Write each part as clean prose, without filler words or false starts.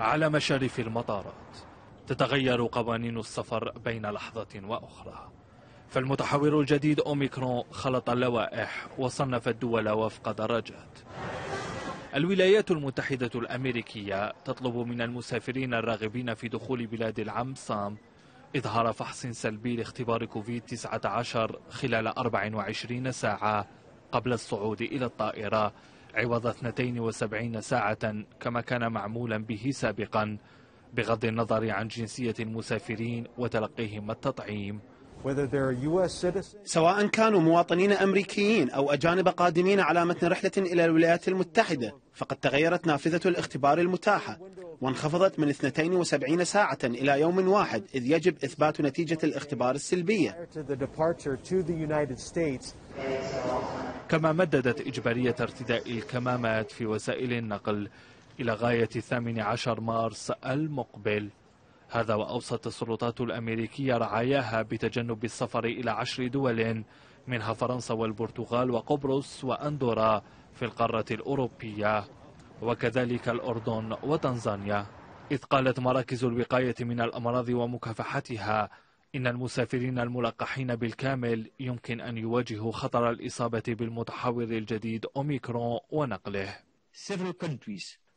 على مشارف المطارات تتغير قوانين السفر بين لحظة وأخرى، فالمتحور الجديد أوميكرون خلط اللوائح وصنف الدول وفق درجات. الولايات المتحدة الأمريكية تطلب من المسافرين الراغبين في دخول بلاد العم سام إظهار فحص سلبي لاختبار كوفيد-19 خلال 24 ساعة قبل الصعود إلى الطائرة، عوض 72 ساعة كما كان معمولا به سابقا، بغض النظر عن جنسية المسافرين وتلقيهم التطعيم، سواء كانوا مواطنين أمريكيين أو أجانب قادمين على متن رحلة إلى الولايات المتحدة. فقد تغيرت نافذة الاختبار المتاحة وانخفضت من 72 ساعة إلى يوم واحد، إذ يجب إثبات نتيجة الاختبار السلبية. كما مددت إجبارية ارتداء الكمامات في وسائل النقل إلى غاية 18 مارس المقبل. هذا وأوصت السلطات الأمريكية رعاياها بتجنب السفر إلى 10 دول منها فرنسا والبرتغال وقبرص وأندورا في القارة الأوروبية، وكذلك الأردن وتنزانيا، إذ قالت مراكز الوقاية من الأمراض ومكافحتها إن المسافرين الملقحين بالكامل يمكن أن يواجهوا خطر الإصابة بالمتحور الجديد أوميكرون ونقله.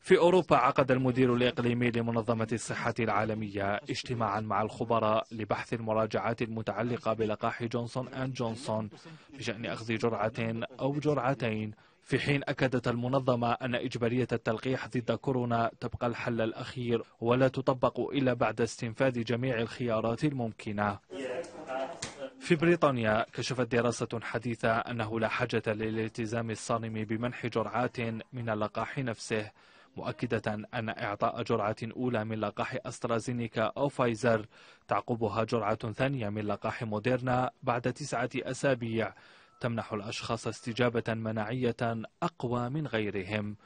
في أوروبا عقد المدير الإقليمي لمنظمة الصحة العالمية اجتماعا مع الخبراء لبحث المراجعات المتعلقة بلقاح جونسون أند جونسون بشأن أخذ جرعة أو جرعتين، في حين أكدت المنظمة أن إجبارية التلقيح ضد كورونا تبقى الحل الأخير ولا تطبق إلا بعد استنفاذ جميع الخيارات الممكنة. في بريطانيا كشفت دراسة حديثة أنه لا حاجة للالتزام الصارم بمنح جرعات من اللقاح نفسه، مؤكدة أن إعطاء جرعة أولى من لقاح أسترازينيكا أو فايزر تعقبها جرعة ثانية من لقاح موديرنا بعد 9 أسابيع تمنح الأشخاص استجابة مناعية أقوى من غيرهم.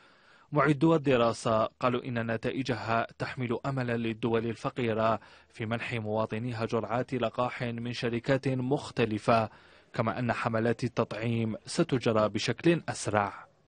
معدو الدراسة قالوا إن نتائجها تحمل أملا للدول الفقيرة في منح مواطنيها جرعات لقاح من شركات مختلفة، كما أن حملات التطعيم ستجرى بشكل أسرع.